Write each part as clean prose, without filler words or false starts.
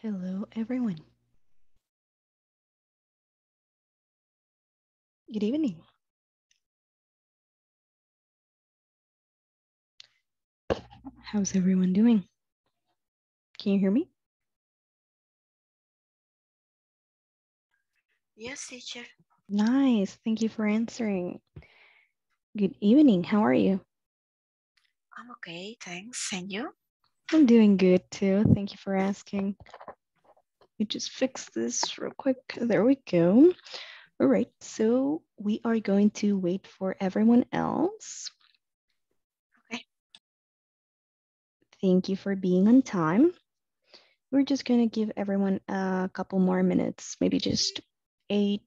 Hello, everyone. Good evening. How's everyone doing? Can you hear me? Yes, teacher. Nice. Thank you for answering. Good evening. How are you? I'm okay, thanks. And you? I'm doing good too. Thank you for asking. You just fix this real quick. There we go. All right, so we are going to wait for everyone else. Okay. Thank you for being on time. We're just going to give everyone a couple more minutes, maybe just 5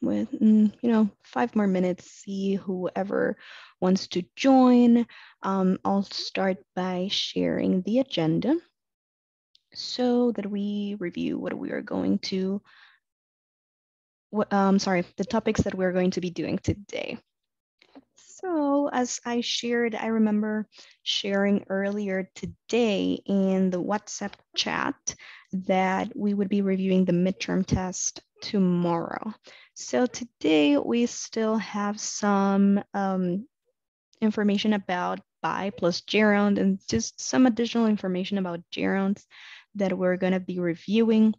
more minutes, see whoever wants to join. I'll start by sharing the agenda so that we review what we are going to, the topics that we're going to be doing today. So as I remember sharing earlier today in the WhatsApp chat that we would be reviewing the midterm test tomorrow. So today we still have some information about bi plus gerund and just some additional information about gerunds that we're going to be reviewing.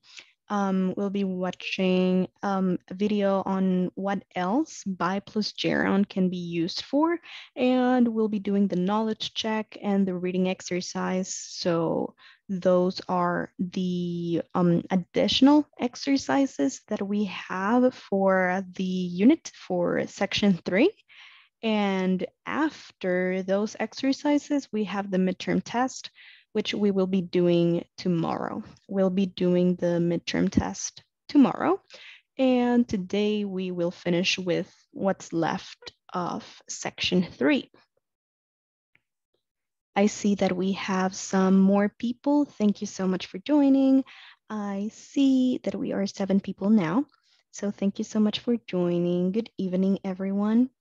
We'll be watching a video on what else bi plus gerund can be used for, and we'll be doing the knowledge check and the reading exercise. So those are the additional exercises that we have for the unit for section 3. And after those exercises, we have the midterm test, which we will be doing tomorrow. We'll be doing the midterm test tomorrow. And today we will finish with what's left of section 3. I see that we have some more people. Thank you so much for joining. I see that we are 7 people now. So thank you so much for joining. Good evening, everyone.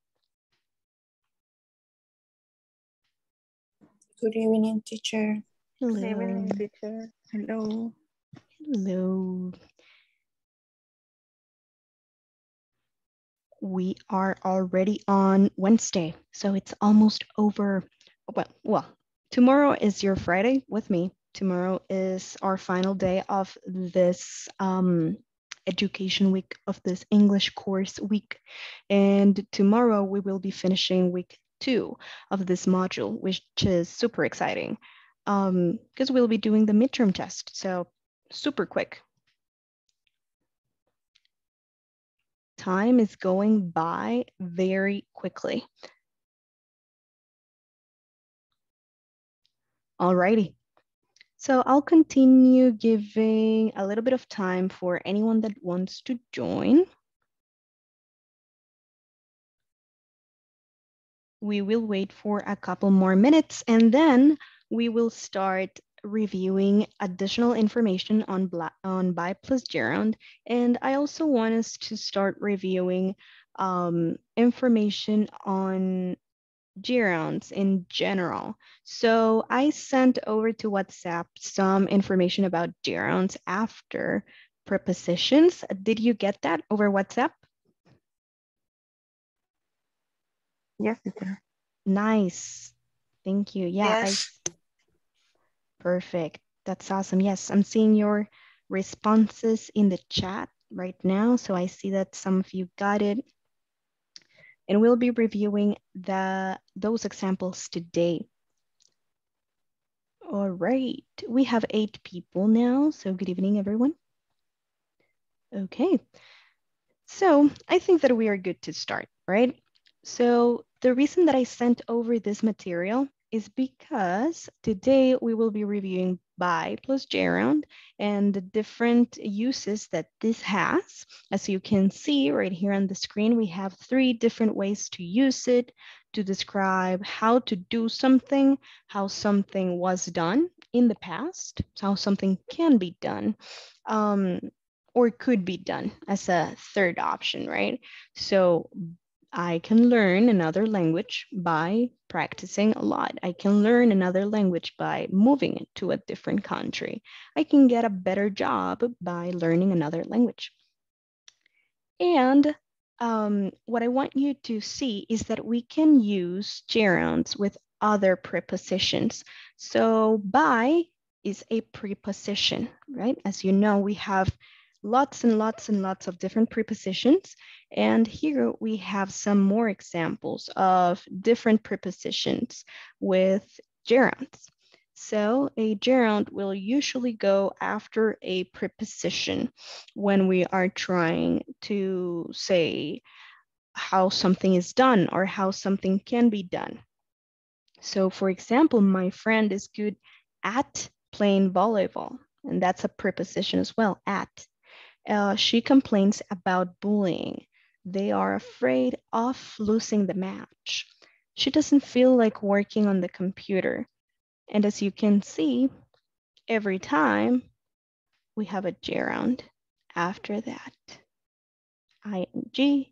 Good evening, teacher. Hello. Good evening, teacher. Hello. Hello. We are already on Wednesday, so it's almost over. Well, tomorrow is your Friday with me. Tomorrow is our final day of this education week, of this English course week. And tomorrow we will be finishing week 2 of this module, which is super exciting. Because we'll be doing the midterm test, so super quick. Time is going by very quickly. Alrighty, so I'll continue giving a little bit of time for anyone that wants to join. We will wait for a couple more minutes and then we will start reviewing additional information on bi plus gerund. And I also want us to start reviewing information on gerunds in general. So I sent over to WhatsApp some information about gerunds after prepositions. Did you get that over WhatsApp? Yes, teacher. Nice. Thank you. Yeah. Yes. Perfect. That's awesome. Yes, I'm seeing your responses in the chat right now. So I see that some of you got it. And we'll be reviewing those examples today. All right. We have 8 people now. So good evening, everyone. Okay. So I think that we are good to start, right? So the reason that I sent over this material is because today we will be reviewing bi plus gerund and the different uses that this has. As you can see right here on the screen, we have 3 different ways to use it to describe how to do something, how something was done in the past, how something can be done or could be done as a third option, right? So I can learn another language by practicing a lot. I can learn another language by moving to a different country. I can get a better job by learning another language. And what I want you to see is that we can use gerunds with other prepositions. So by is a preposition, right? As you know, we have lots and lots and lots of different prepositions. And here we have some more examples of different prepositions with gerunds. So a gerund will usually go after a preposition when we are trying to say how something is done or how something can be done. So for example, my friend is good at playing volleyball, and that's a preposition as well, at. She complains about bullying. They are afraid of losing the match. She doesn't feel like working on the computer. And as you can see, every time we have a gerund after that. Ing,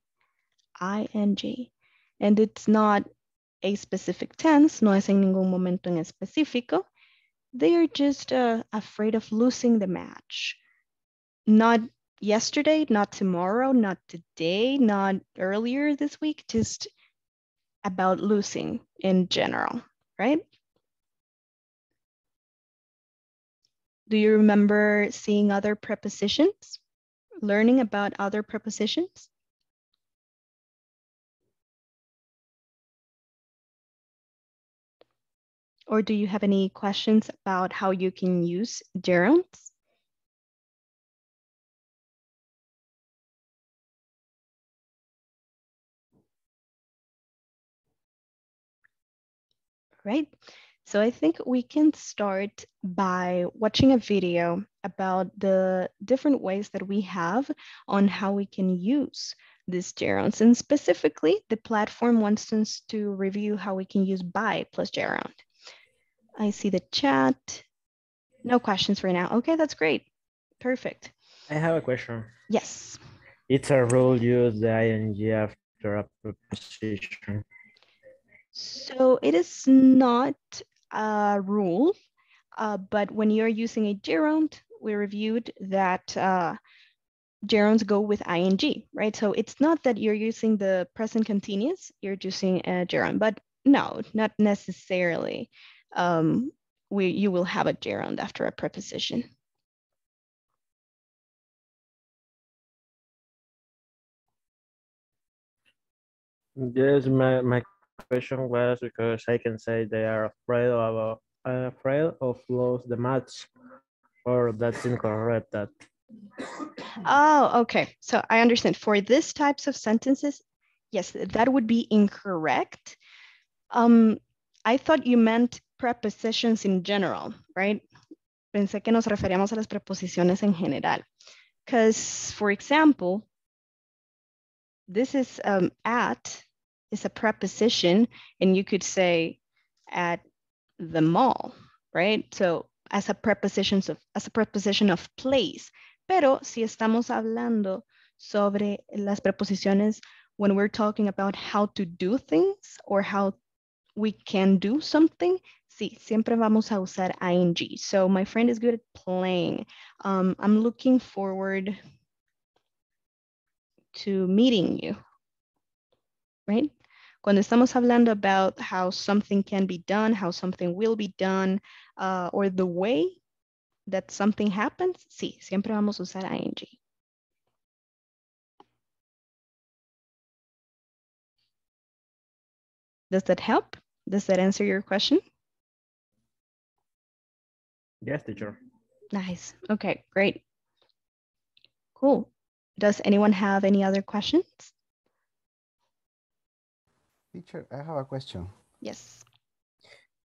ing. And it's not a specific tense, no es en ningún momento en específico. They are just afraid of losing the match. Not yesterday, not tomorrow, not today, not earlier this week, just about losing in general, right? Do you remember seeing other prepositions? Learning about other prepositions? Or do you have any questions about how you can use gerunds? Right? So I think we can start by watching a video about the different ways that we have on how we can use these gerunds. And specifically, the platform wants us to review how we can use by plus gerund. I see the chat. No questions right now. Okay, that's great. Perfect. I have a question. Yes. It's a rule use the ing after a preposition. So it is not a rule, but when you're using a gerund, we reviewed that gerunds go with ing, right? So it's not that you're using the present continuous, you're using a gerund, but no, not necessarily. You will have a gerund after a preposition. Yes, my question was because I can say they are afraid of losing the match, or that's incorrect. That. Oh, okay. So I understand. For these types of sentences, yes, that would be incorrect. I thought you meant prepositions in general, right? Pensé que nos referíamos a las preposiciones en general. Because, for example, this is at. It's a preposition, and you could say at the mall, right? So as a preposition of place. Pero si estamos hablando sobre las preposiciones when we're talking about how to do things or how we can do something, sí, siempre vamos a usar ing. So my friend is good at playing. I'm looking forward to meeting you, right? Cuando estamos hablando about how something can be done, how something will be done, or the way that something happens, sí, siempre vamos a usar ing. Does that help? Does that answer your question? Yes, teacher. Nice. Okay, great. Cool. Does anyone have any other questions? Teacher, I have a question. Yes.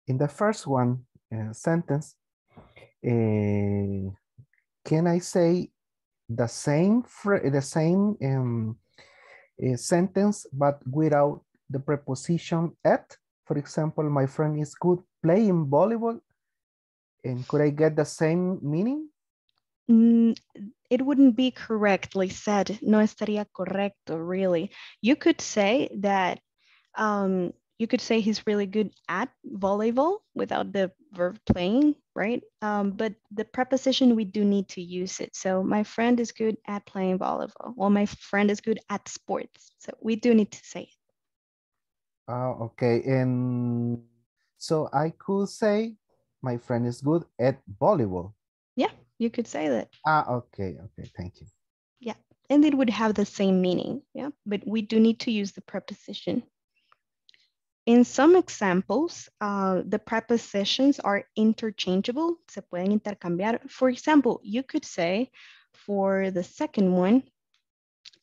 In the first one sentence, can I say the same sentence but without the preposition at? For example, my friend is good playing volleyball, and could I get the same meaning? it wouldn't be correctly said. No estaría correcto, really. You could say that, you could say he's really good at volleyball without the verb playing, right? But the preposition, we do need to use it. So my friend is good at playing volleyball. Well, my friend is good at sports. So we do need to say it. Oh, okay. And so I could say my friend is good at volleyball. Yeah, you could say that. Ah, okay. Okay, thank you. Yeah, and it would have the same meaning. Yeah, but we do need to use the preposition. In some examples, the prepositions are interchangeable. Se pueden intercambiar. For example, you could say for the second one,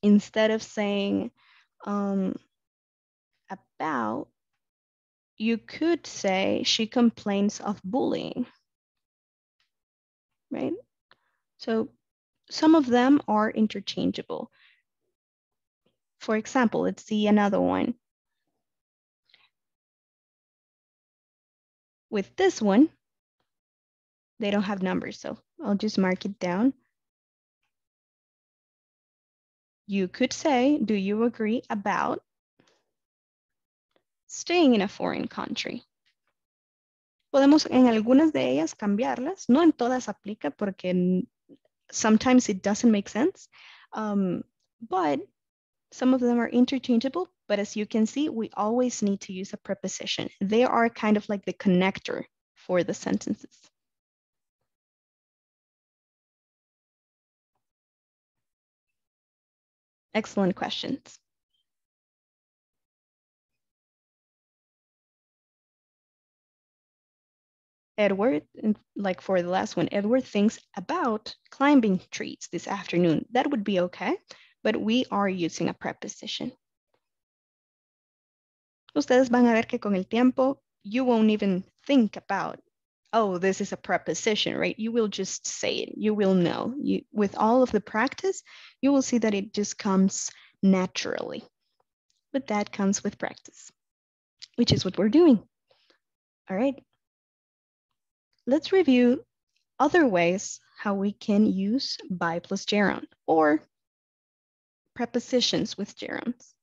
instead of saying about, you could say she complains of bullying, right? So some of them are interchangeable. For example, let's see another one. With this one, they don't have numbers, so I'll just mark it down. You could say, do you agree about staying in a foreign country? Podemos en algunas de ellas cambiarlas, no en todas aplica porque sometimes it doesn't make sense, but some of them are interchangeable. But as you can see, we always need to use a preposition. They are kind of like the connector for the sentences. Excellent questions. Edward, like for the last one, Edward thinks about climbing trees this afternoon. That would be okay, but we are using a preposition. Ustedes van a ver que con el tiempo, you won't even think about, oh, this is a preposition, right? You will just say it. You will know. You, with all of the practice, you will see that it just comes naturally. But that comes with practice, which is what we're doing. All right. Let's review other ways how we can use by plus gerund or prepositions with gerunds.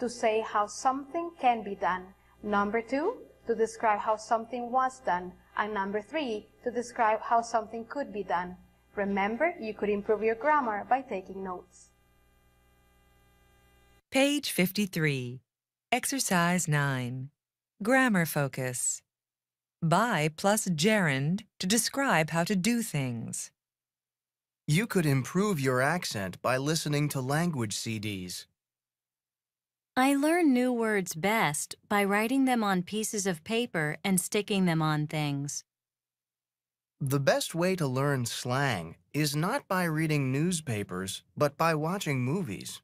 To say how something can be done. Number two, to describe how something was done. And number three, to describe how something could be done. Remember, you could improve your grammar by taking notes. Page 53, Exercise 9, Grammar Focus. By plus gerund to describe how to do things. You could improve your accent by listening to language CDs. I learn new words best by writing them on pieces of paper and sticking them on things. The best way to learn slang is not by reading newspapers, but by watching movies.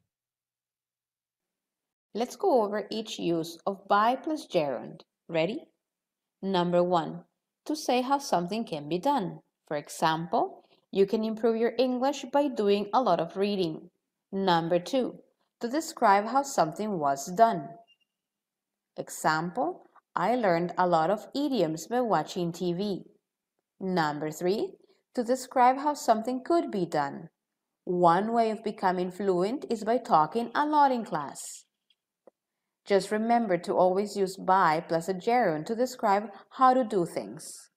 Let's go over each use of by plus gerund. Ready? Number one, to say how something can be done. For example, you can improve your English by doing a lot of reading. Number two, to describe how something was done. Example, I learned a lot of idioms by watching TV. Number three, to describe how something could be done. One way of becoming fluent is by talking a lot in class. Just remember to always use by plus a gerund to describe how to do things.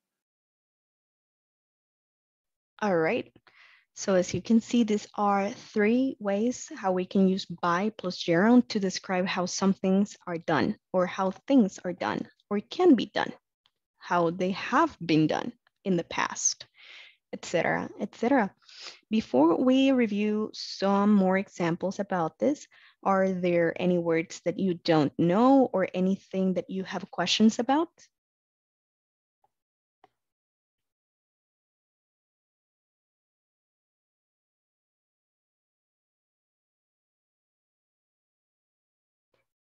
All right. So as you can see, these are three ways how we can use by plus gerund to describe how some things are done or how things are done or can be done, how they have been done in the past, etc., etc. Before we review some more examples about this, are there any words that you don't know or anything that you have questions about?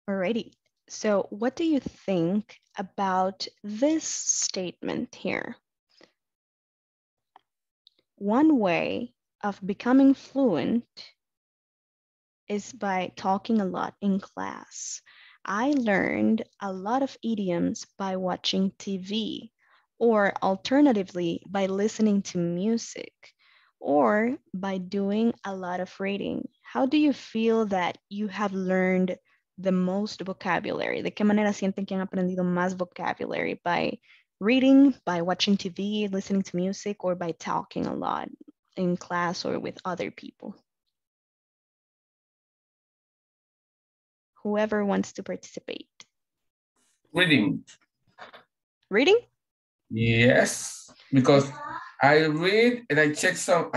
Alrighty, so what do you think about this statement here? One way of becoming fluent is by talking a lot in class. I learned a lot of idioms by watching TV. or alternatively by listening to music or by doing a lot of reading? How do you feel that you have learned the most vocabulary? ¿De qué manera sienten que han aprendido más vocabulary? By reading, by watching TV, listening to music, or by talking a lot in class or with other people? Whoever wants to participate. Reading. Reading? Yes, because I read and I check some,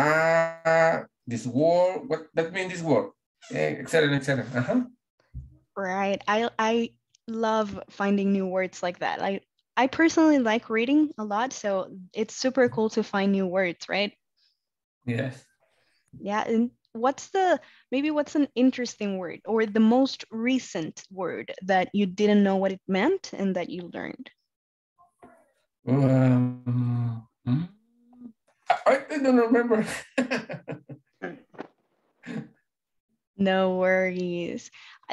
this word, what that means, this word, etc, etc. Right, I love finding new words like that. I personally like reading a lot, so it's super cool to find new words, right? Yes. Yeah, and what's an interesting word or the most recent word that you didn't know what it meant and that you learned? I don't remember. No worries.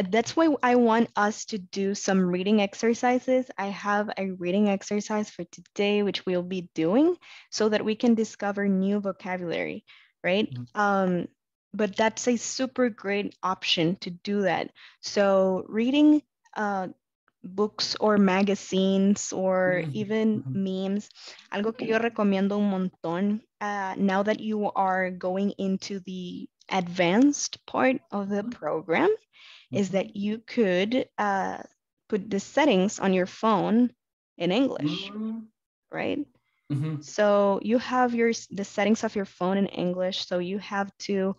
That's why I want us to do some reading exercises. I have a reading exercise for today, which we'll be doing so that we can discover new vocabulary, right? Mm-hmm. But that's a super great option to do that. So reading books or magazines or even memes, algo que yo recomiendo un montón. Now that you are going into the advanced part of the program, is that you could put the settings on your phone in English, right? Mm-hmm. So you have the settings of your phone in English, so you have to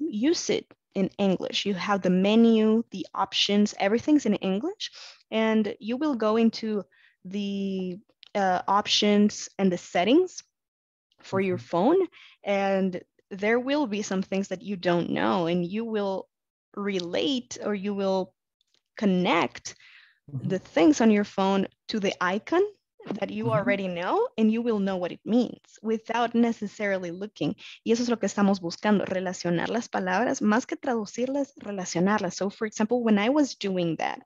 use it in English. You have the menu, the options, everything's in English, and you will go into the options and the settings for your phone, and there will be some things that you don't know, and you will relate or you will connect the things on your phone to the icon that you already know, and you will know what it means without necessarily looking. Y eso es lo que estamos buscando, relacionar las palabras, más que traducirlas, relacionarlas. So for example, when I was doing that,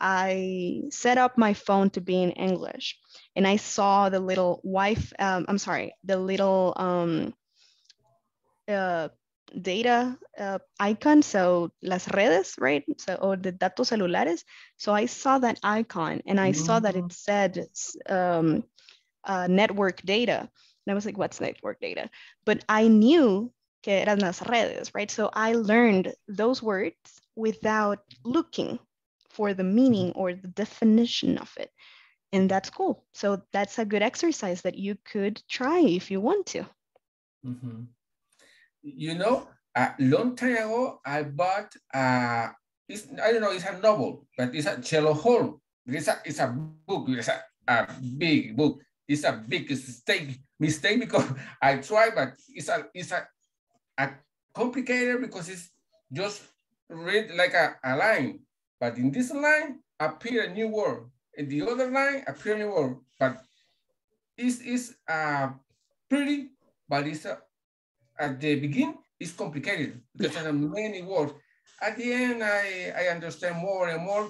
I set up my phone to be in English, and I saw the little data icon, so las redes, right? So, or the datos celulares. So I saw that icon and I saw that it said network data. And I was like, what's network data? But I knew que eran las redes, right? So I learned those words without looking for the meaning or the definition of it. And that's cool. So that's a good exercise that you could try if you want to. Mm-hmm. You know, a long time ago, I bought, I don't know, it's a novel, but it's a Shallow Hal. It's a book, it's a big book. It's a big mistake because I tried, but it's a complicated because it's just read like a line. But in this line, appear a new word. In the other line, appear a new word. But it's pretty, but it's a, at the beginning, it's complicated because there are many words. At the end, I understand more and more,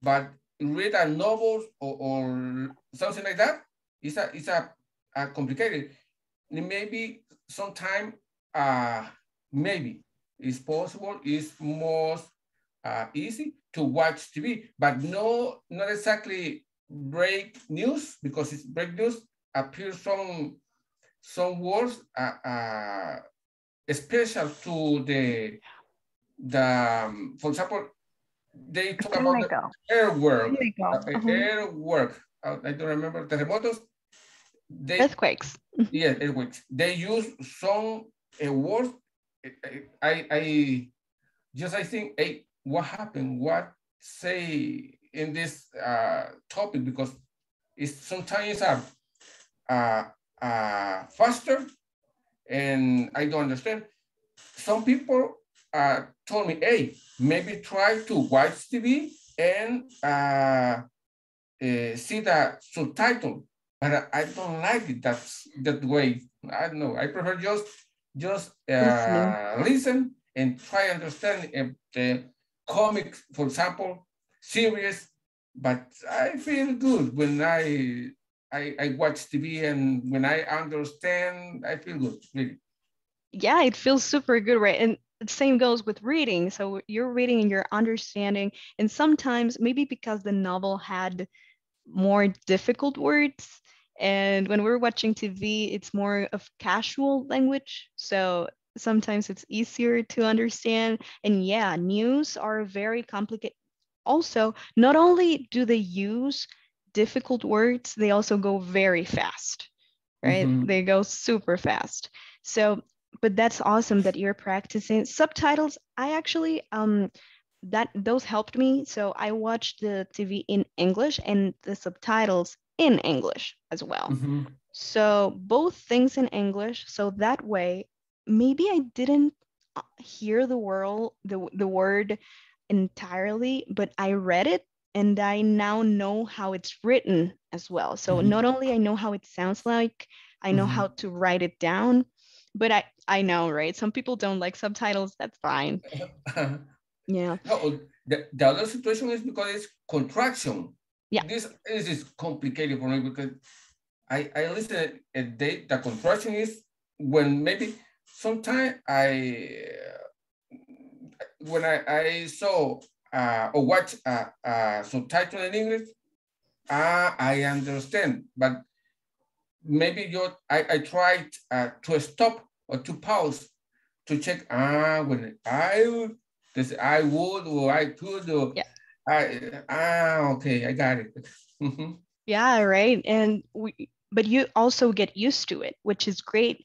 but read a novel or something like that, it's a complicated. Maybe sometime, maybe it's possible, it's more easy to watch TV, but not exactly break news, because it's break news appears from some words are special to the for example, they talk about earthwork. I don't remember, terremotos. Earthquakes. Yeah, earthquakes. They use some words. I think, hey, what happened? What say in this topic? Because it's sometimes faster, and I don't understand. Some people told me, hey, maybe try to watch TV and see the subtitle, but I don't like it that way. I don't know, I prefer just listen and try understand the comics, for example, series, but I feel good when I I watch TV, and when I understand, I feel good, really. Yeah, it feels super good, right? And the same goes with reading. So you're reading and you're understanding. And sometimes maybe because the novel had more difficult words, and when we're watching TV, it's more of casual language. So sometimes it's easier to understand. And yeah, news are very complicated. Also, not only do they use difficult words, they also go very fast, right? Mm-hmm. They go super fast. So, but that's awesome that you're practicing subtitles. I actually, those helped me. So I watched the TV in English and the subtitles in English as well. Mm-hmm. So both things in English. So that way, maybe I didn't hear the word entirely, but I read it and I now know how it's written as well. So mm-hmm. not only I know how it sounds like, I know mm-hmm. how to write it down, but I know, right? Some people don't like subtitles, that's fine. Yeah. No, the other situation is because it's contraction. Yeah. This is complicated for me because I listen and the contraction is when maybe sometimes when I saw or watch subtitle in English, I understand, but maybe I tried to stop or to pause to check when I would or I could or yeah. Okay, I got it. Mm-hmm. Yeah, right. And but you also get used to it, which is great,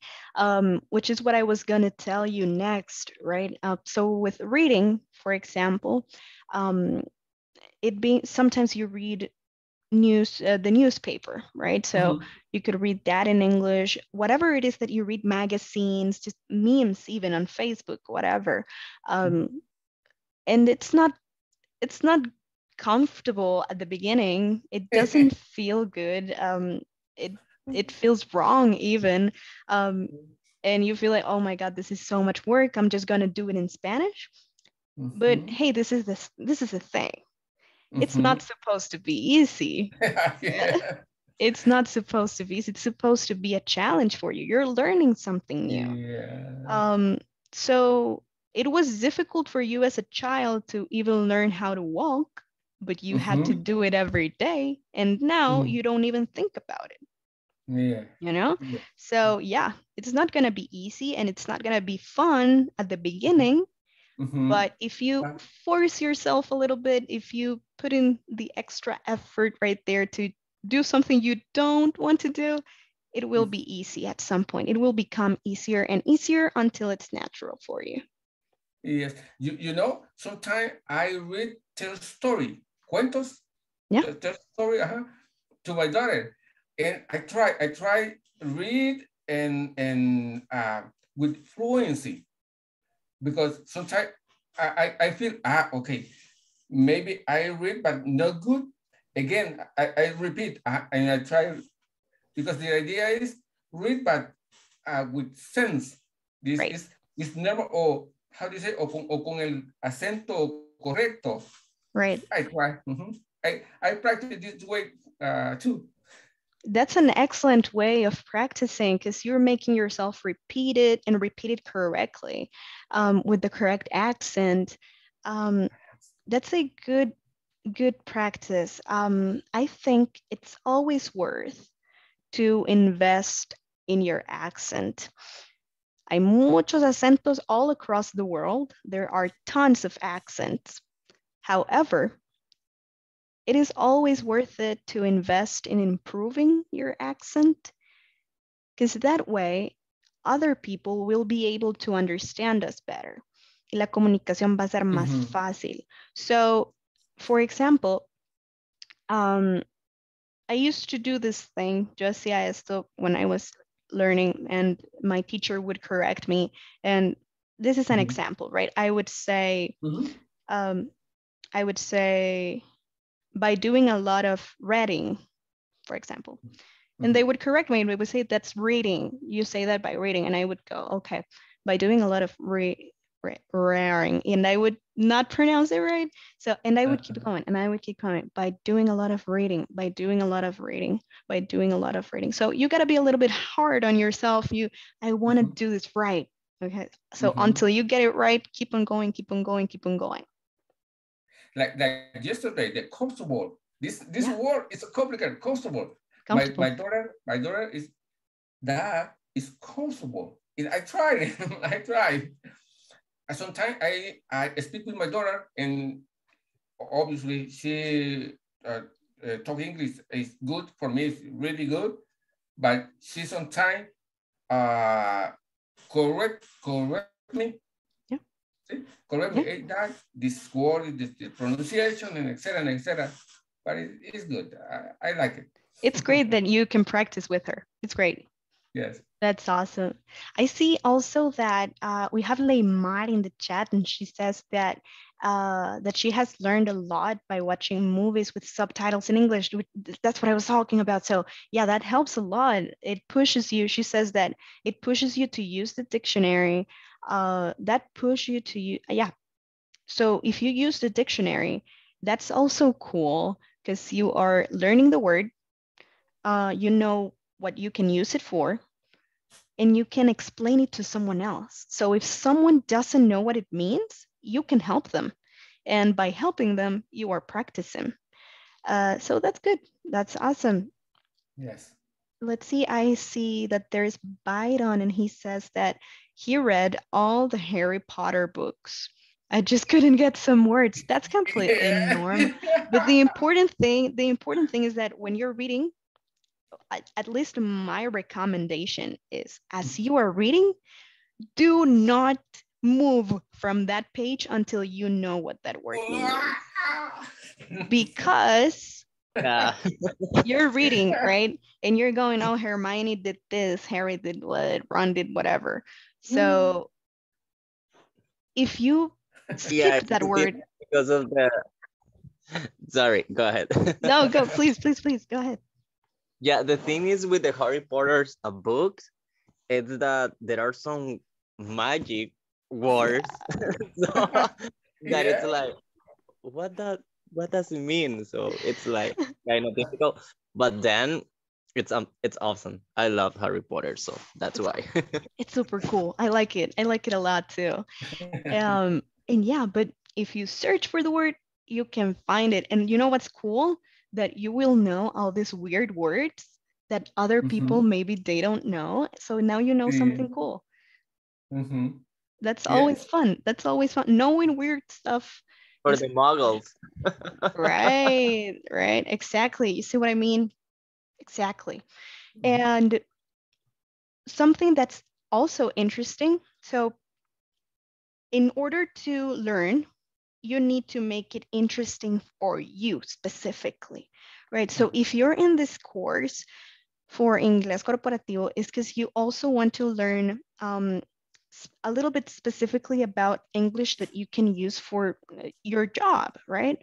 which is what I was going to tell you next, right? So with reading, for example, sometimes you read news, the newspaper, right? So mm-hmm. you could read that in English, whatever it is that you read, magazines, just memes, even on Facebook, whatever. And it's not comfortable at the beginning. It doesn't feel good. It feels wrong even. And you feel like, oh my God, this is so much work. I'm just gonna do it in Spanish. Mm-hmm. But hey, this is a thing. Mm-hmm. It's not supposed to be easy. Yeah. It's not supposed to be easy. It's supposed to be a challenge for you. You're learning something new. Yeah. So it was difficult for you as a child to even learn how to walk, but you mm-hmm. had to do it every day. And now mm-hmm. you don't even think about it. Yeah. You know? Yeah. So yeah, it's not going to be easy and it's not going to be fun at the beginning. Mm-hmm. But if you force yourself a little bit, if you put in the extra effort right there to do something you don't want to do, it will be easy at some point. It will become easier and easier until it's natural for you. Yes. You know, sometimes I read tell story. Cuentos, yeah. Tell story to my daughter, and I try read and with fluency, because sometimes I feel okay, maybe I read but not good. Again, I repeat and I try, because the idea is read but with sense. This right. is never how do you say o con el acento correcto. Right. I try. Mm-hmm. I practice this way too. That's an excellent way of practicing, because you're making yourself repeat it and repeat it correctly with the correct accent. That's a good practice. I think it's always worth to invest in your accent. Hay muchos acentos all across the world. There are tons of accents. However, it is always worth it to invest in improving your accent, because that way other people will be able to understand us better. Y la comunicación va a ser más mm-hmm. fácil. So, for example, I used to do this thing, yo hacía esto when I was learning, and my teacher would correct me. And this is an mm-hmm. example, right? I would say... Mm-hmm. I would say, by doing a lot of reading, for example, and they would correct me and they would say, that's reading. You say that by reading. And I would go, okay, by doing a lot of raring, and I would not pronounce it right. So, and I would keep going, and I would keep going by doing a lot of reading, So you got to be a little bit hard on yourself. I want to do this right. Okay. So until you get it right, keep on going, Like yesterday, the comfortable. This word is complicated. Comfortable. My daughter is that is comfortable. I tried it. Sometimes I speak with my daughter, and obviously she talk English is good for me. It's really good, but she sometimes correct me. That this word, the pronunciation, and etc. But it's good. I like it. It's great that you can practice with her. It's great. Yes. That's awesome. I see also that we have Laimari in the chat, and she says that that she has learned a lot by watching movies with subtitles in English. That's what I was talking about. So yeah, that helps a lot. It pushes you. She says that it pushes you to use the dictionary. That push you to use. Yeah. So if you use the dictionary, that's also cool because you are learning the word. You know what you can use it for, and you can explain it to someone else. So if someone doesn't know what it means, you can help them. And by helping them, you are practicing. So that's good. That's awesome. Yes. Let's see. I see that there's Byron, and he says that he read all the Harry Potter books. I just couldn't get some words. That's completely normal. But the important thing is that when you're reading, at least my recommendation is, as you are reading, do not move from that page until you know what that word means. Because you're reading, right? And you're going, oh, Hermione did this, Harry did what, Ron did whatever. So if you skip that word. Because of the... Sorry, go ahead. No, go, please, go ahead. Yeah, the thing is with the Harry Potter's books, it's that there are some magic words that it's like, what does it mean? So it's like kind of difficult, but then it's awesome. I love Harry Potter, so that's why. It's super cool. I like it a lot too. And yeah, but if you search for the word, you can find it. And you know what's cool? That you will know all these weird words that other people maybe they don't know. So now you know something cool. That's always fun. Knowing weird stuff. For the muggles. Right. Exactly. You see what I mean? Exactly. And something that's also interesting. So in order to learn, you need to make it interesting for you specifically, right? So if you're in this course for Inglés Corporativo, it's because you also want to learn a little bit specifically about English that you can use for your job, right?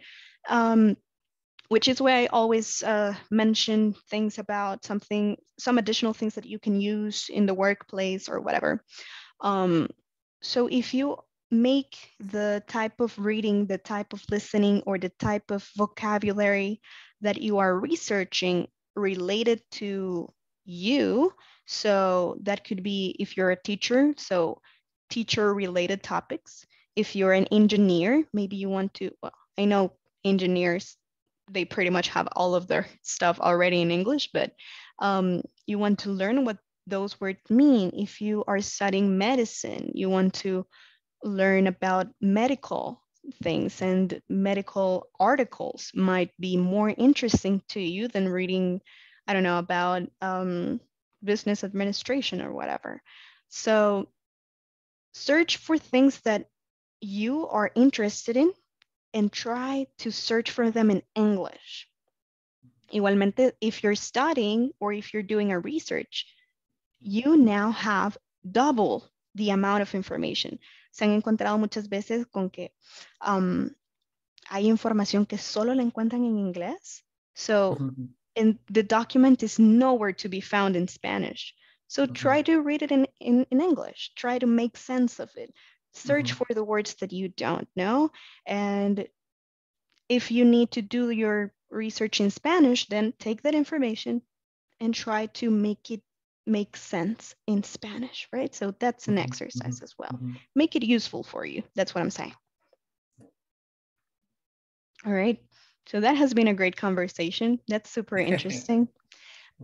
Which is why I always mention things about some additional things that you can use in the workplace or whatever. So if you make the type of reading, the type of listening, or the type of vocabulary that you are researching related to you. So that could be if you're a teacher, so teacher-related topics. If you're an engineer, maybe you want to, well, I know engineers, they pretty much have all of their stuff already in English, but you want to learn what those words mean. If you are studying medicine, you want to learn about medical things, and medical articles might be more interesting to you than reading, I don't know, about business administration or whatever. So search for things that you are interested in and try to search for them in English. Igualmente, if you're studying or if you're doing a research, you now have double the amount of information. Se han encontrado muchas veces con que hay información que solo la encuentran en inglés. So, and the document is nowhere to be found in Spanish. So try to read it in English. Try to make sense of it. Search for the words that you don't know. And if you need to do your research in Spanish, then take that information and try to make it make sense in Spanish, right? So that's an exercise as well. Make it useful for you. That's what I'm saying. All right. So that has been a great conversation. That's super interesting.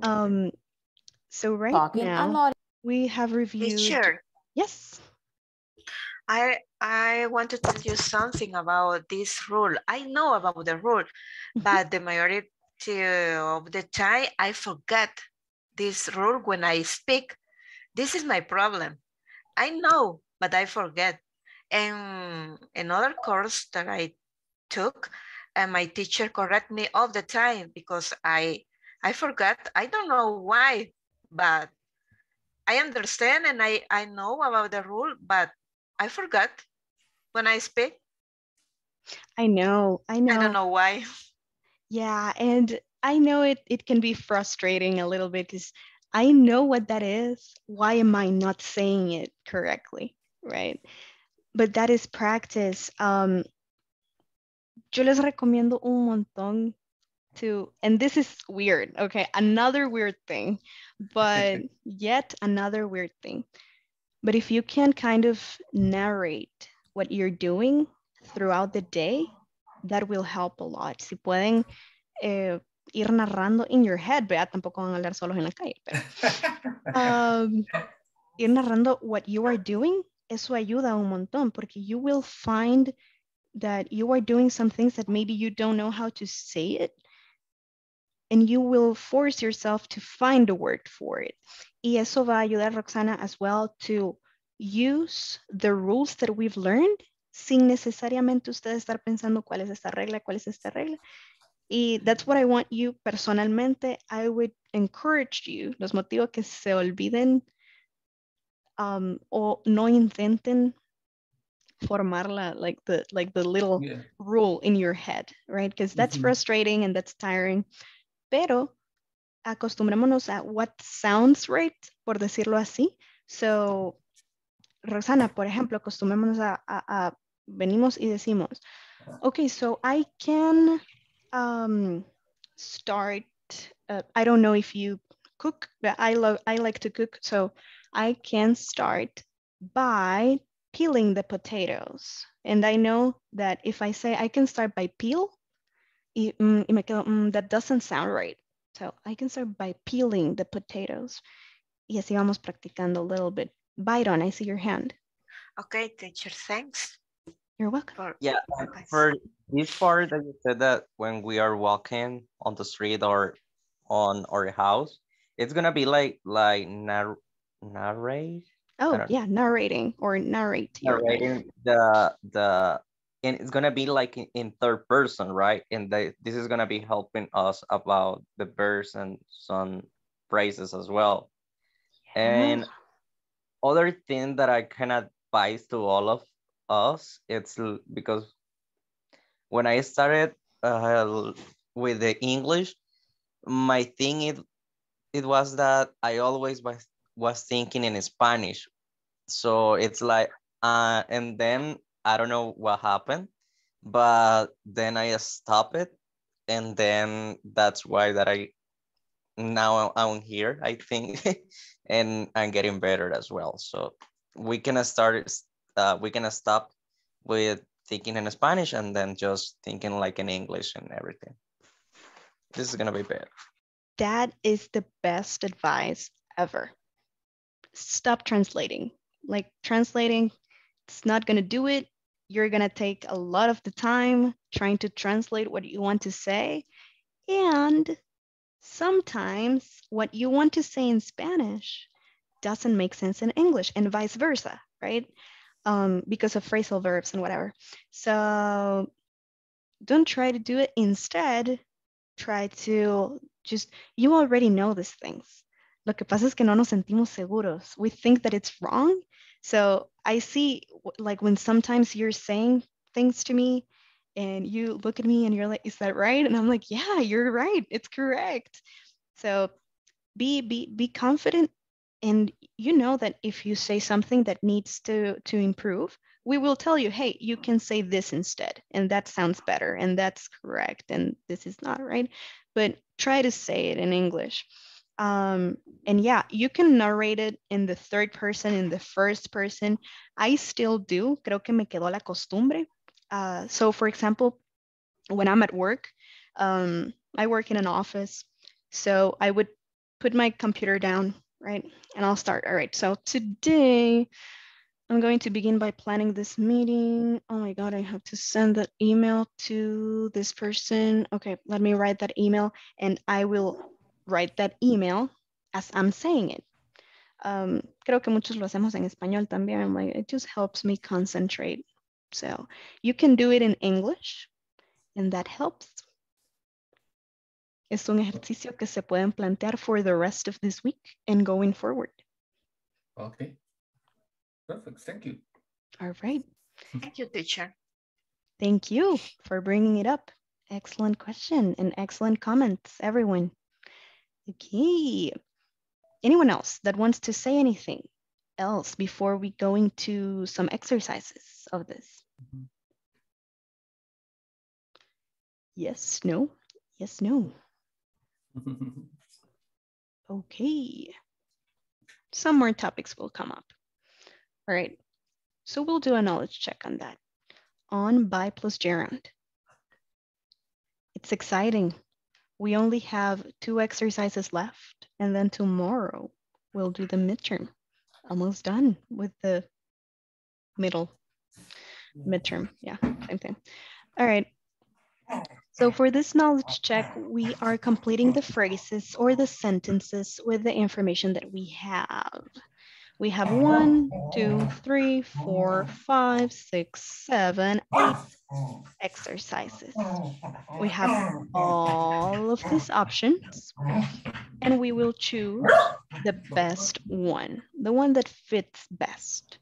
So right now, we have reviewed. Sure. Yes. I want to tell you something about this rule. I know about the rule, but the majority of the time I forget this rule when I speak. This is my problem. I know, but I forget. And another course that I took, and my teacher correct me all the time because I forgot. I don't know why, but I understand and I know about the rule, but I forgot when I speak. I know. I don't know why. Yeah, and I know it can be frustrating a little bit because I know what that is. Why am I not saying it correctly, right? But that is practice. Yo les recomiendo un montón to, and this is weird, okay? Another weird thing, but yet another weird thing. But if you can kind of narrate what you're doing throughout the day, that will help a lot. Si pueden ir narrando in your head, ¿verdad? Tampoco van a hablar solos en la calle, pero ir narrando what you are doing, eso ayuda un montón, porque you will find that you are doing some things that maybe you don't know how to say it, and you will force yourself to find a word for it. Y eso va a ayudar, Roxana, as well to use the rules that we've learned sin necesariamente ustedes estar pensando cuál es esta regla, cuál es esta regla. Y that's what I want you personalmente. I would encourage you, los motivo que se olviden o no intenten formarla, like the little rule in your head, right? Because that's frustrating and that's tiring. Pero acostumbrémonos a what sounds right, por decirlo así. So, Roxana, por ejemplo, acostumbrémonos a venimos y decimos, okay, so I can start, I don't know if you cook, but I like to cook. So I can start by peeling the potatoes. And I know that if I say I can start by peel, that doesn't sound right. So I can start by peeling the potatoes. Y así vamos practicando a little bit. Byron, I see your hand. Okay, teacher, thanks. You're welcome. For this part that you said that when we are walking on the street or on our house, it's gonna be like narrate. Oh yeah, narrating the and it's gonna be like in third person, right? And this is gonna be helping us about the verbs and some phrases as well. Yeah. And other thing that I can advise to all of us, it's because when I started with the English, my thing it was that I always was thinking in Spanish. So it's like, and then I don't know what happened, but then I stopped it. And then that's why that now I'm here, I think, and I'm getting better as well. So we can start, we can stop with thinking in Spanish and then just thinking like in English and everything. This is gonna be better. That is the best advice ever. Stop translating. Like translating, it's not gonna do it. You're gonna take a lot of the time trying to translate what you want to say. And sometimes what you want to say in Spanish doesn't make sense in English and vice versa, right? Because of phrasal verbs and whatever. So don't try to do it. Instead, try to just, you already know these things. Lo que pasa es que no nos sentimos seguros. We think that it's wrong. So I see, like, when sometimes you're saying things to me and you look at me and you're like, is that right? And I'm like, yeah, you're right. It's correct. So be confident. And you know that if you say something that needs to improve, we will tell you, hey, you can say this instead, and that sounds better, and that's correct, and this is not right, but try to say it in English. And yeah, you can narrate it in the third person, in the first person. I still do, creo que me quedó la costumbre. So for example, when I'm at work, I work in an office, so I would put my computer down, right? And I'll start, all right, so today, I'm going to begin by planning this meeting. Oh my God, I have to send that email to this person. Okay, let me write that email, and I will write that email as I'm saying it. Creo que muchos lo hacemos en español también. I'm like, it just helps me concentrate. So you can do it in English, and that helps. Es un ejercicio que se pueden plantear for the rest of this week and going forward. Okay. Perfect, thank you. All right. Thank you, teacher. Thank you for bringing it up. Excellent question and excellent comments, everyone. Okay. Anyone else that wants to say anything else before we go into some exercises of this? Mm-hmm. Yes, no, yes, no. Okay. Some more topics will come up. All right, so we'll do a knowledge check on that. On by plus gerund. It's exciting. We only have 2 exercises left, and then tomorrow we'll do the midterm. Almost done with the middle midterm. Yeah, same thing. All right. So for this knowledge check, we are completing the phrases or the sentences with the information that we have. We have 1, 2, 3, 4, 5, 6, 7, 8 exercises. We have all of these options, and we will choose the best one, the one that fits best.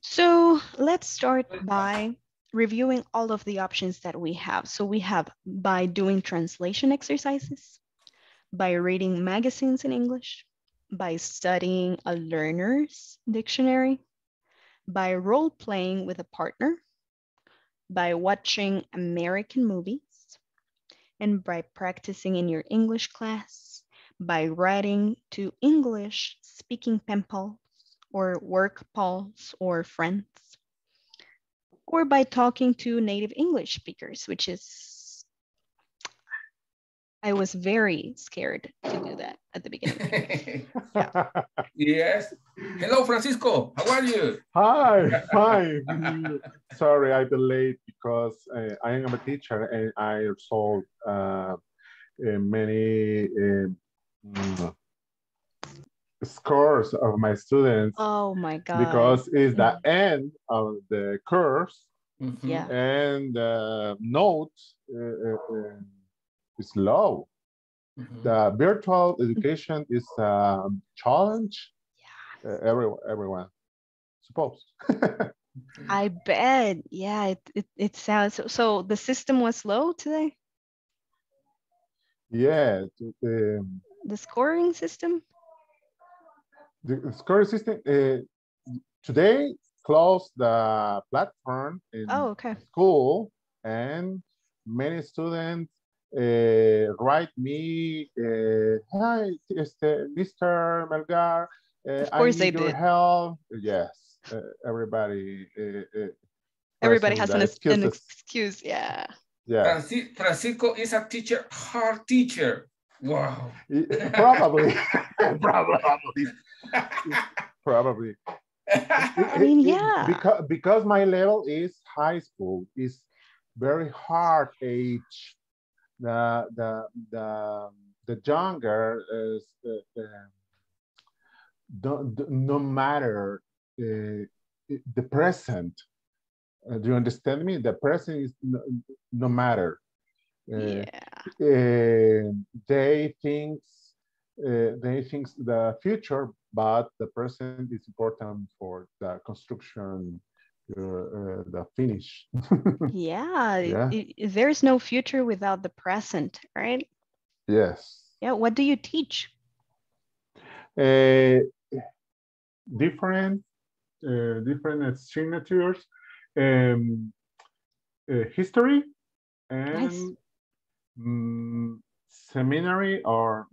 So let's start by reviewing all of the options that we have. So we have by doing translation exercises, by reading magazines in English, by studying a learner's dictionary, by role-playing with a partner, by watching American movies, and by practicing in your English class, by writing to English-speaking pen pals or work pals or friends, or by talking to native English speakers, which is, I was very scared to do that at the beginning. Yeah. Yes. Hello, Francisco. How are you? Hi. Hi. Sorry, I delayed because I am a teacher and I solved many scores of my students. Oh my God. Because it's the end of the course. Mm-hmm. Yeah. And the notes is low. Mm-hmm. The virtual education is a challenge. Yeah. Everyone, suppose. I bet. Yeah, it sounds so. So the system was low today? Yeah. The scoring system? The scoring system today closed the platform in school, and many students write me, hi, Mr. Melgar, of course I need your help. Yes, everybody has an excuse. Yeah. Yeah. Francisco is a teacher, hard teacher. Wow. Probably. Probably. I mean, yeah. Because my level is high school, is very hard age. The younger is, no matter the present. Do you understand me? The present is no matter. They think the future, but the present is important for the construction. The finish. Yeah, yeah. There's no future without the present, right? Yes. Yeah. What do you teach? Different different signatures, history, and nice. Seminary or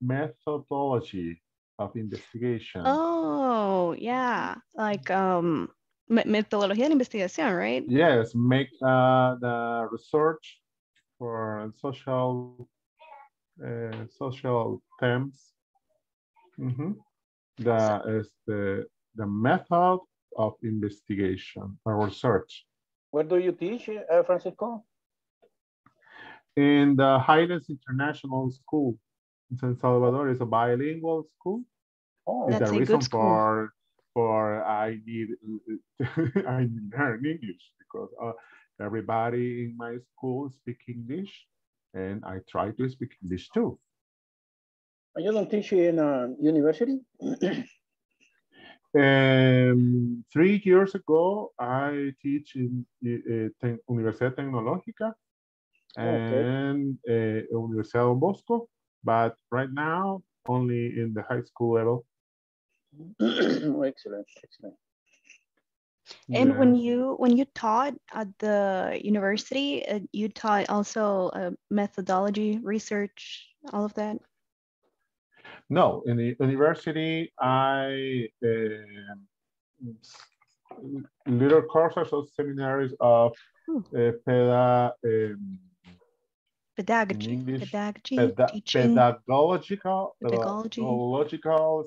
methodology of investigation. Oh, yeah, like metodología de investigación, right? Yes, make the research for social terms. Mm-hmm. The method of investigation or research. Where do you teach, Francisco? In the Highlands International School in San Salvador. It's a bilingual school. Oh, that's the reason for I need learn English because everybody in my school speak English, and I try to speak English too. You don't teach in a university? 3 years ago, I teach in Universidad Tecnológica and Universidad Don Bosco, but right now, only in the high school level. Excellent, excellent. And yeah. when you taught at the university, you taught also methodology, research, all of that? No, in the university, I little courses or seminaries of pedagogical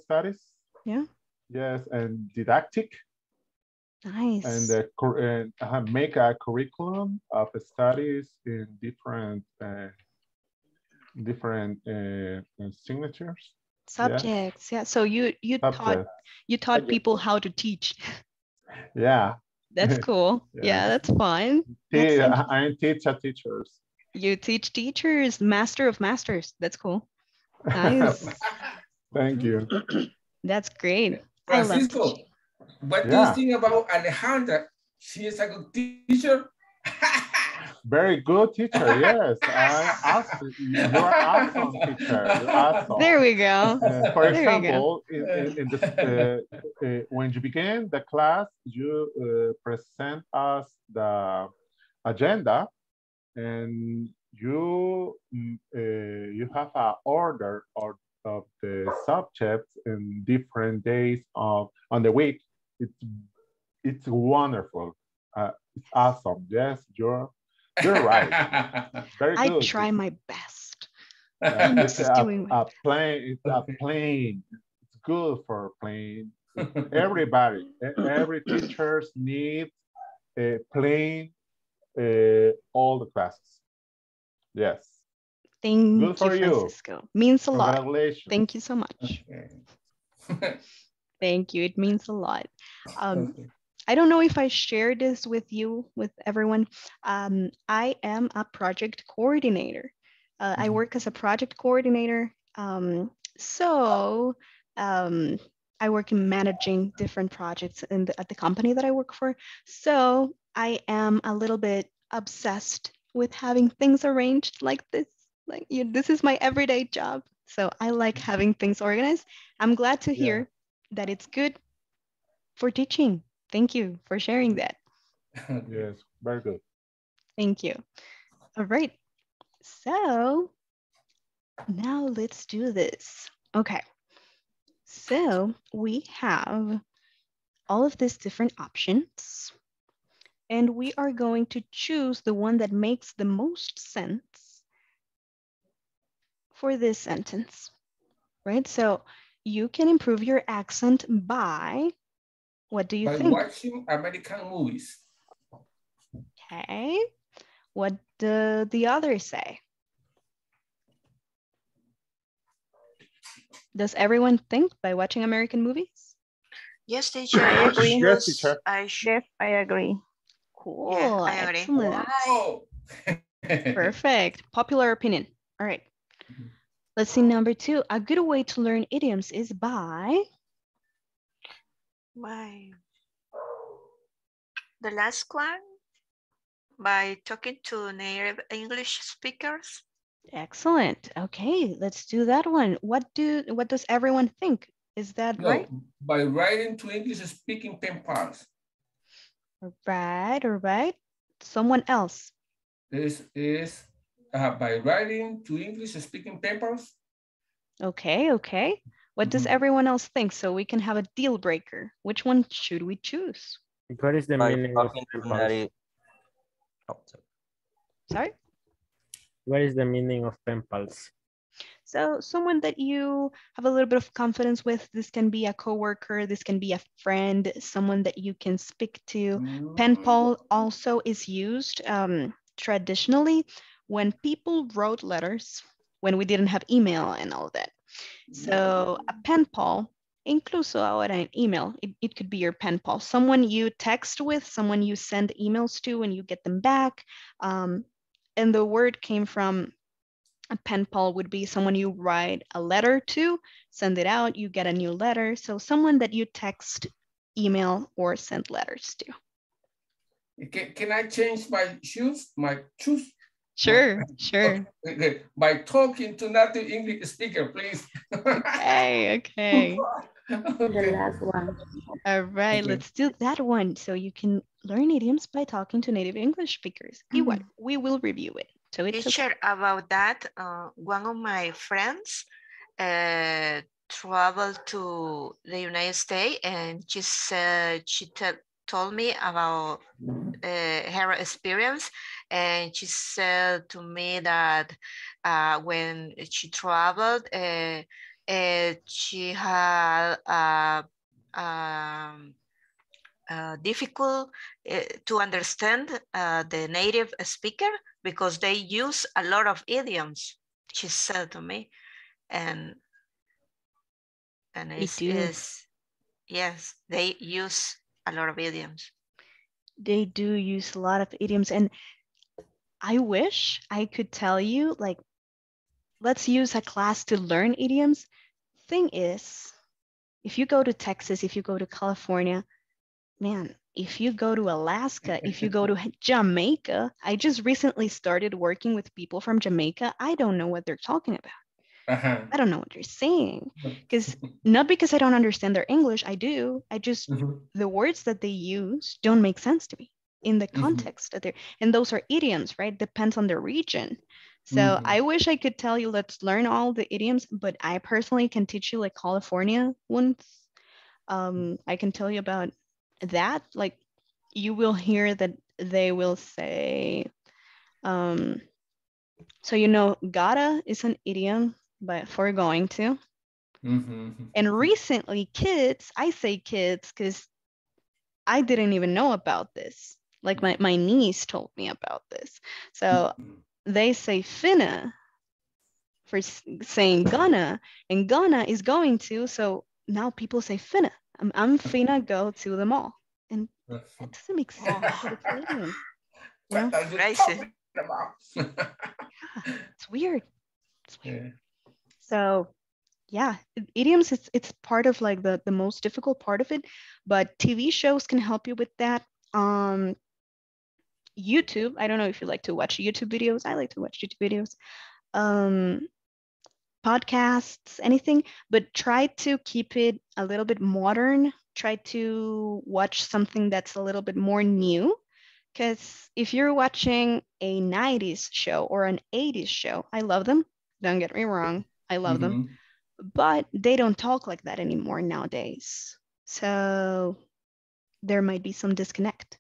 studies. Yeah. Yes, and didactic. Nice. And make a curriculum of studies in different signatures. Subjects, yeah. So you taught people how to teach. Yeah. That's cool. Yeah. Yeah, that's fun. I teach teachers. You teach teachers, master of masters. That's cool. Nice. Thank you. That's great. Francisco, I love what do you think about Alejandra? She is a good teacher. Very good teacher, yes. You're awesome teacher. You're awesome. There we go. For example, in the, when you began the class, you present us the agenda, and you have an order of the subjects in different days on the week. It's wonderful. It's awesome. Yes, you're right. Very good. I try my best. It's good for playing. Every teacher needs playing all the classes. Yes. Thank good you, for Francisco. You. Means a lot. Thank you so much. Okay. Thank you. It means a lot. I don't know if I share this with you, with everyone. I am a project coordinator. I work as a project coordinator. I work in managing different projects at the company that I work for. So I am a little bit obsessed with having things arranged like this. Like this is my everyday job. So I like having things organized. I'm glad to hear that it's good for teaching. Thank you for sharing that. Yes, very good. Thank you. All right. So now let's do this. Okay. So we have all of these different options, and we are going to choose the one that makes the most sense for this sentence, right? So you can improve your accent by... What do you think? Watching American movies. Okay. What do the others say? Does everyone think by watching American movies? Yes, teacher. I agree. Yes, teacher. I agree. Cool. Yeah, I agree. Excellent. Wow. Perfect. Popular opinion. All right. Let's see number 2. A good way to learn idioms is by... By the last one, by talking to native English speakers. Excellent. Okay, let's do that one. What does everyone think? Is that right? By writing to English-speaking temperaments. All right, all right. Someone else. By writing to English-speaking papers. Okay, okay. What does everyone else think? So we can have a deal breaker. Which one should we choose? What is the meaning of temperance? Oh, sorry? What is the meaning of temperance? So someone that you have a little bit of confidence with. This can be a coworker. This can be a friend, someone that you can speak to. Pen pal also is used traditionally when people wrote letters, when we didn't have email and all that. So a pen pal, incluso ahora en email, it could be your pen pal, someone you text with, someone you send emails to and you get them back. And the word came from a pen pal would be someone you write a letter to, send it out, you get a new letter. So someone that you text, email, or send letters to. Can I change my shoes, my shoes? Sure, sure. Okay. By talking to native English speaker, please. Okay, okay. The last one. All right, let's do that one. So you can learn idioms by talking to native English speakers. Igual, we will review it. So teacher, about that, one of my friends traveled to the United States and she said, she told me about her experience, and she said to me that when she traveled, she had difficult to understand the native speaker because they use a lot of idioms, she said to me, and it is, yes, they use a lot of idioms. They do use a lot of idioms, and I wish I could tell you, like, let's use a class to learn idioms. Thing is, if you go to Texas, if you go to California, man, if you go to Alaska, if you go to Jamaica, I just recently started working with people from Jamaica. I don't know what they're talking about. I don't know what you're saying, because not because I don't understand their English, I do. I just, the words that they use don't make sense to me in the context that they're, and those are idioms, right? Depends on the region. So I wish I could tell you, let's learn all the idioms, but I personally can teach you like California ones. I can tell you about that. Like you will hear that they will say, so, you know, gotta is an idiom. But for going to. And recently kids, I say kids because I didn't even know about this. Like my niece told me about this. So they say finna for saying gonna, and gonna is going to. So now people say finna. I'm finna go to the mall. And that doesn't make sense. Well, it's weird. It's weird. Yeah. So yeah, idioms, it's part of like the most difficult part of it, but TV shows can help you with that. YouTube, I don't know if you like to watch YouTube videos. I like to watch YouTube videos, podcasts, anything, but try to keep it a little bit modern. Try to watch something that's a little bit more new. Because if you're watching a 90s show or an 80s show, I love them. Don't get me wrong. I love them, but they don't talk like that anymore nowadays. So there might be some disconnect.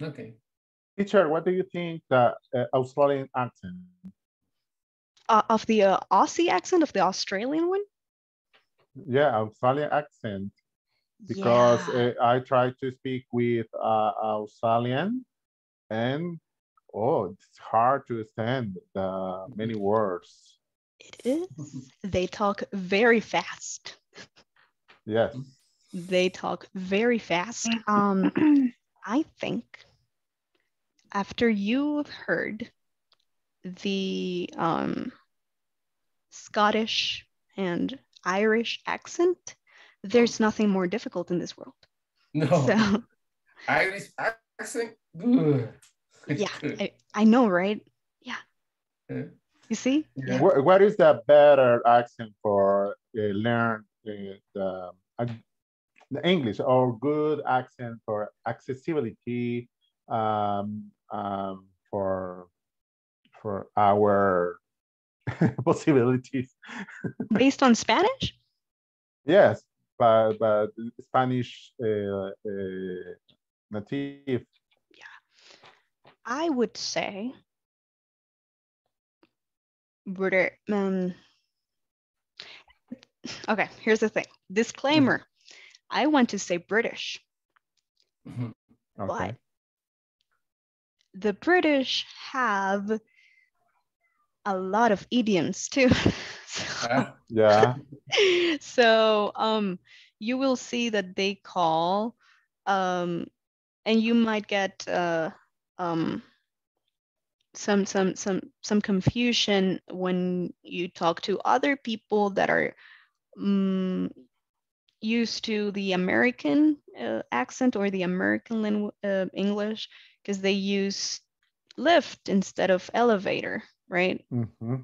Okay. Teacher, what do you think the Australian accent? Of the Aussie accent, of the Australian one? Yeah, Australian accent. Because I try to speak with Australian and it's hard to understand the many words. It is. They talk very fast. Yes. They talk very fast. I think after you've heard the Scottish and Irish accent, there's nothing more difficult in this world. No. So, Irish accent? Ugh. Yeah, I know, right? Yeah. You see? Yeah. What is the better accent for learn the English or good accent for accessibility for our possibilities. Based on Spanish? Yes, but Spanish native. Yeah, I would say okay, here's the thing. Disclaimer, I want to say British, okay. But the British have a lot of idioms too. So, yeah. So you will see that they call, and you might get some confusion when you talk to other people that are used to the American accent or the American English, because they use lift instead of elevator, right? Mm-hmm.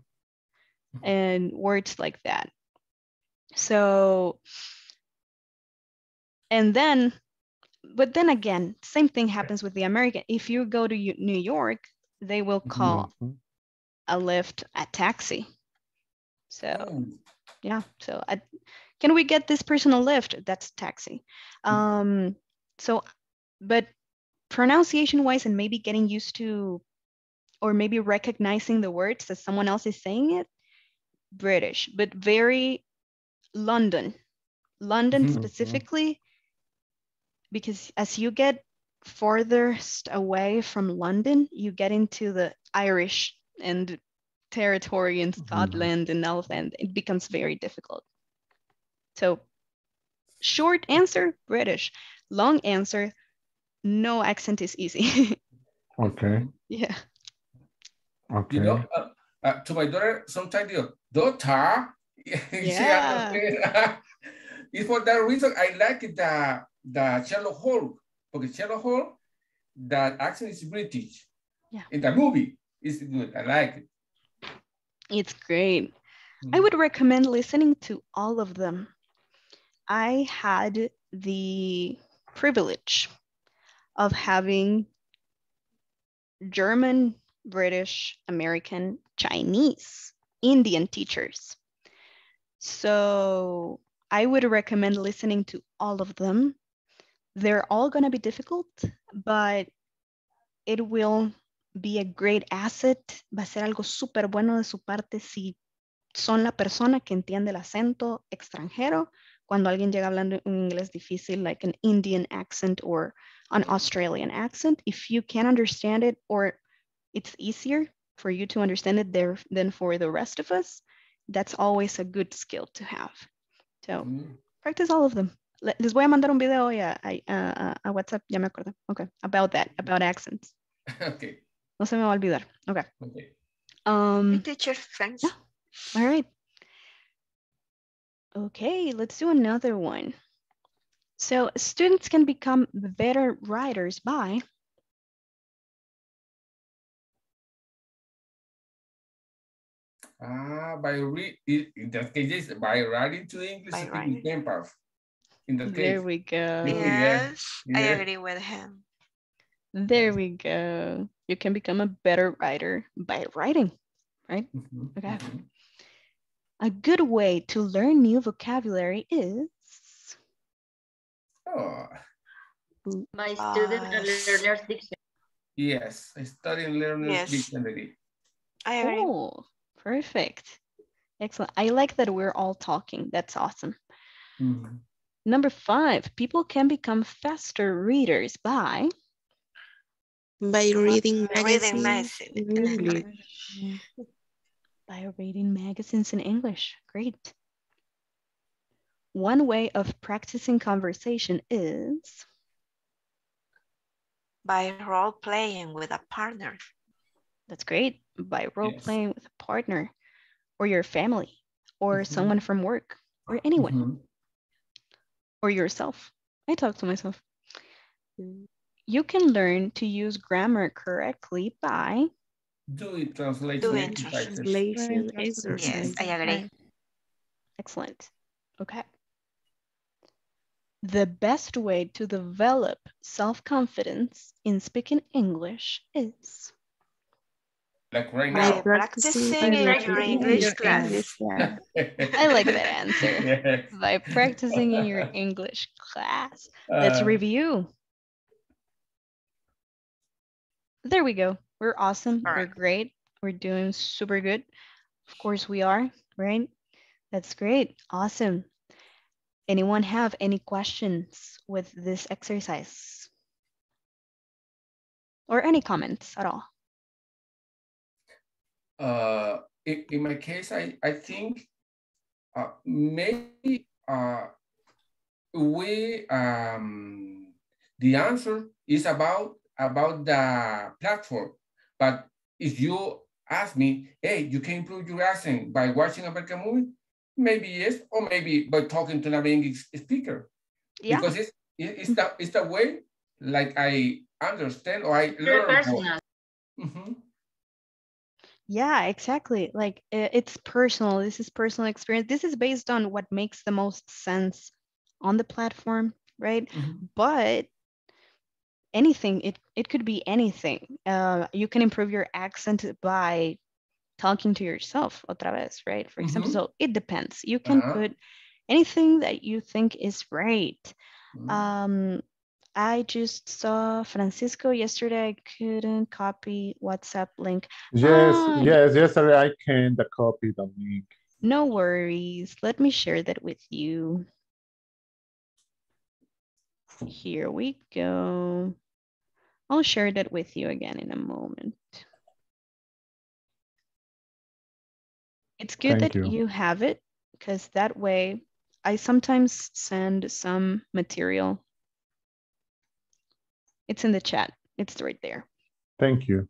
And words like that. So, and then, but then again, same thing happens with the American. If you go to New York, they will call a lift a taxi. So, yeah. So, can we get this person a lift? That's taxi. So, but pronunciation-wise, and maybe getting used to, or maybe recognizing the words that someone else is saying it, British, but very London. London specifically, because as you get farthest away from London, you get into the Irish and territory in Scotland and all of that. It becomes very difficult. So short answer, British. Long answer, no accent is easy. Okay. Yeah. Okay. You know, to my daughter, sometimes you daughter. Yeah. It's for that reason I like the Shallow Hal. Because Shallow Hal, that accent is British. Yeah. In the movie, it's good. I like it. It's great. I would recommend listening to all of them. I had the privilege of having German, British, American, Chinese, Indian teachers. So I would recommend listening to all of them. They're all going to be difficult, but it will be a great asset. Va a ser algo súper bueno de su parte si son la persona que entiende el acento extranjero cuando alguien llega hablando un inglés difícil, like an Indian accent or an Australian accent. If you can understand it, or it's easier for you to understand it there than for the rest of us, that's always a good skill to have. So practice all of them. Les voy a mandar un video hoy a WhatsApp, ya me acuerdo. Okay, about that, about accents. Okay. No se me va a olvidar. Okay. Okay. Teacher, thanks. Yeah. All right. Okay, let's do another one. So students can become better writers by... in that case, by writing to English in tempo. In the there we go. Yes, yeah. I agree with him. There we go. You can become a better writer by writing, right? Okay. A good way to learn new vocabulary is... My student learner's dictionary. Yes, I study learner's dictionary. I agree. Oh, perfect. Excellent. I like that we're all talking. That's awesome. Number 5, people can become faster readers by? By reading magazines in English. By reading magazines in English. Great. One way of practicing conversation is? By role-playing with a partner. That's great. By role-playing with a partner, or your family, or someone from work, or anyone. Or yourself. I talk to myself. You can learn to use grammar correctly by doing translation exercises. Yes, I agree. Excellent. Okay. The best way to develop self-confidence in speaking English is? Like right now. By practicing in your English class. I like that answer. Yes. By practicing in your English class. Let's review. There we go. We're awesome. Right. We're great. We're doing super good. Of course we are, right? That's great. Awesome. Anyone have any questions with this exercise? Or any comments at all? In my case, I think maybe we, the answer is about the platform. But if you ask me, hey, you can improve your accent by watching American movie, maybe yes, or maybe by talking to another English speaker. Yeah. Because it's the way like I understand or I learn. Mm-hmm. Yeah, exactly. Like it's personal. This is personal experience. This is based on what makes the most sense on the platform, right? Mm-hmm. But anything, it could be anything. You can improve your accent by talking to yourself, otra vez, right? For example, so it depends. You can put anything that you think is right. I just saw Francisco yesterday. I couldn't copy WhatsApp link. Yes, yes, yesterday I can't copy the link. No worries. Let me share that with you. Here we go. I'll share that with you again in a moment. It's good that you have it, because that way I sometimes send some material. It's in the chat. It's right there. Thank you.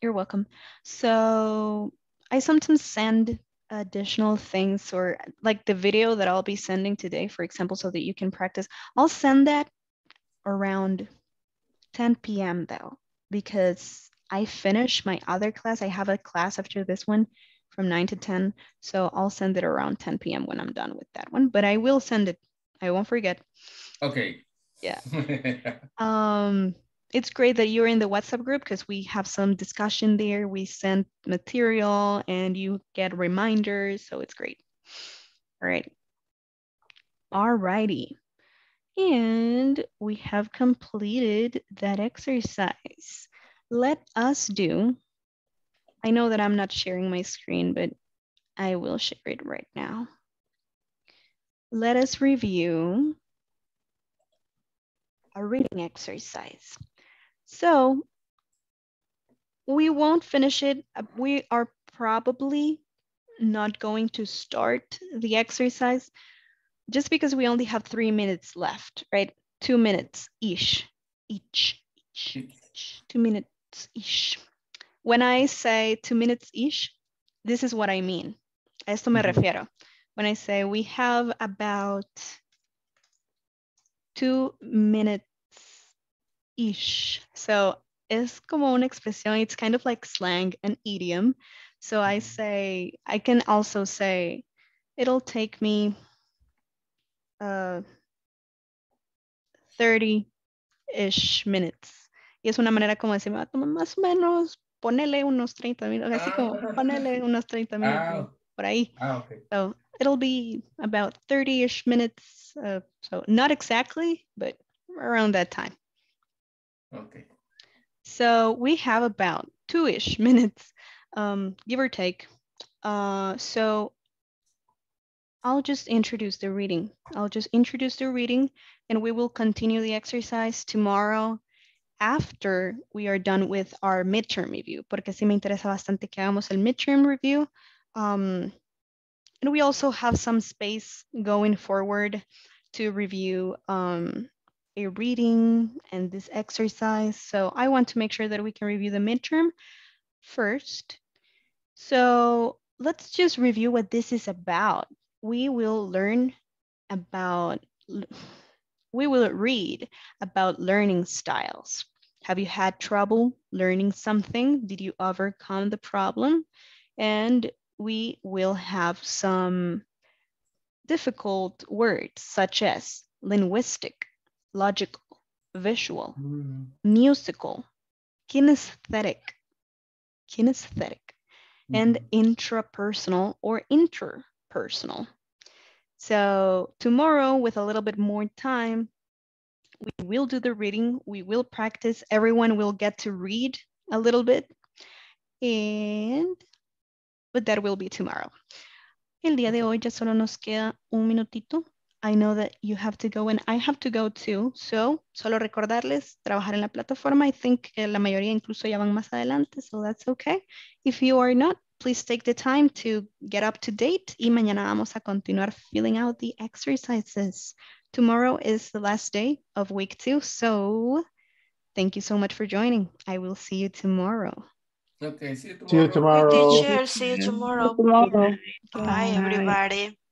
You're welcome. So I sometimes send additional things, or like the video that I'll be sending today, for example, so that you can practice. I'll send that around 10 p.m. though, because I finish my other class. I have a class after this one from 9 to 10. So I'll send it around 10 p.m. when I'm done with that one, but I will send it. I won't forget. Okay. Yeah. It's great that you're in the WhatsApp group because we have some discussion there. We send material and you get reminders. So it's great. All right. All righty. And we have completed that exercise. Let us do. I know that I'm not sharing my screen, but I will share it right now. Let us review a reading exercise. So we won't finish it. We are probably not going to start the exercise just because we only have 3 minutes left, right? 2 minutes-ish, each, 2 minutes-ish. When I say 2 minutes-ish, this is what I mean. A esto me refiero. When I say we have about 2 minutes-ish. So es como una expresión. It's kind of like slang, an idiom. So I say, I can also say, it'll take me 30-ish minutes. Y es una manera como decir, me va a tomar más o menos, ponele unos 30 minutos. Así como, ponele unos 30 minutos por ahí. Okay. So it'll be about 30-ish minutes. So not exactly, but around that time. Okay. So we have about 2-ish minutes, give or take. So I'll just introduce the reading. And we will continue the exercise tomorrow after we are done with our midterm review. Porque sí me interesa bastante que hagamos el midterm review. And we also have some space going forward to review a reading and this exercise. So I want to make sure that we can review the midterm first. So let's just review what this is about. We will read about learning styles. Have you had trouble learning something? Did you overcome the problem? And we will have some difficult words such as linguistic, logical, visual, musical, kinesthetic, and intrapersonal or interpersonal. So tomorrow, with a little bit more time, we will do the reading, we will practice, everyone will get to read a little bit, but that will be tomorrow. El día de hoy ya solo nos queda un minutito. I know that you have to go and I have to go too. So, solo recordarles, trabajar en la plataforma. I think la mayoría incluso ya van más adelante, so that's okay. If you are not, please take the time to get up to date. Y mañana vamos a continuar filling out the exercises. Tomorrow is the last day of week 2. So, thank you so much for joining. I will see you tomorrow. Okay, see you tomorrow. See you tomorrow. Teacher, see you tomorrow. Bye, everybody.